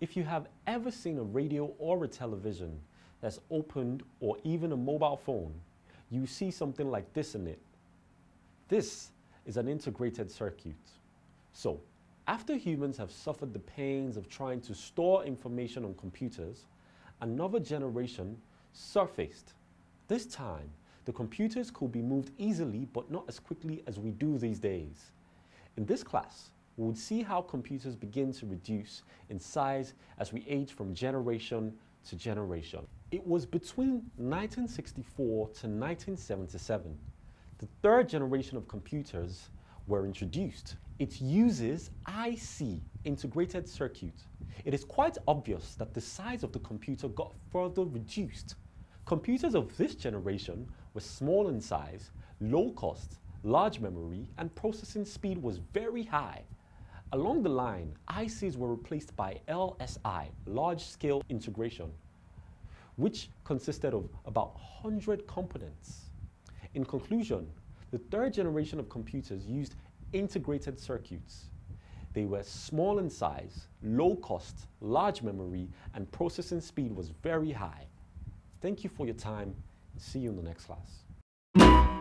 If you have ever seen a radio or a television that's opened or even a mobile phone, you see something like this in it. This is an integrated circuit. So, after humans have suffered the pains of trying to store information on computers, another generation surfaced. This time, the computers could be moved easily but not as quickly as we do these days. In this class, we would see how computers begin to reduce in size as we age from generation to generation. It was between 1964 to 1977. The third generation of computers were introduced. It uses IC, integrated circuit. It is quite obvious that the size of the computer got further reduced. Computers of this generation were small in size, low cost, large memory, and processing speed was very high. Along the line, ICs were replaced by LSI, large-scale integration, which consisted of about 100 components. In conclusion, the third generation of computers used integrated circuits. They were small in size, low cost, large memory, and processing speed was very high. Thank you for your time, and see you in the next class.